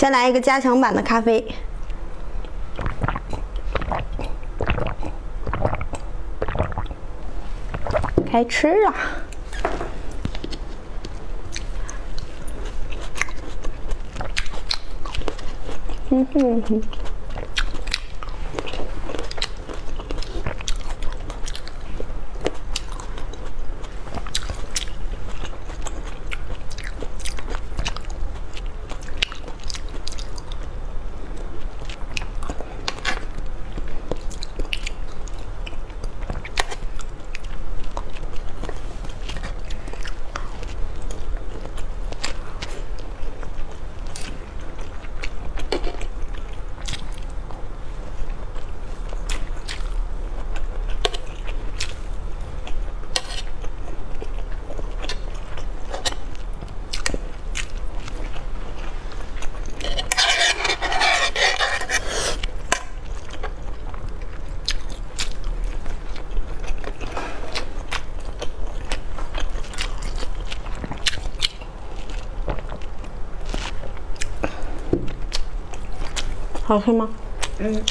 先来一个加强版的咖啡。 该吃了，好吃吗？嗯。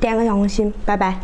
点个小红心，拜拜。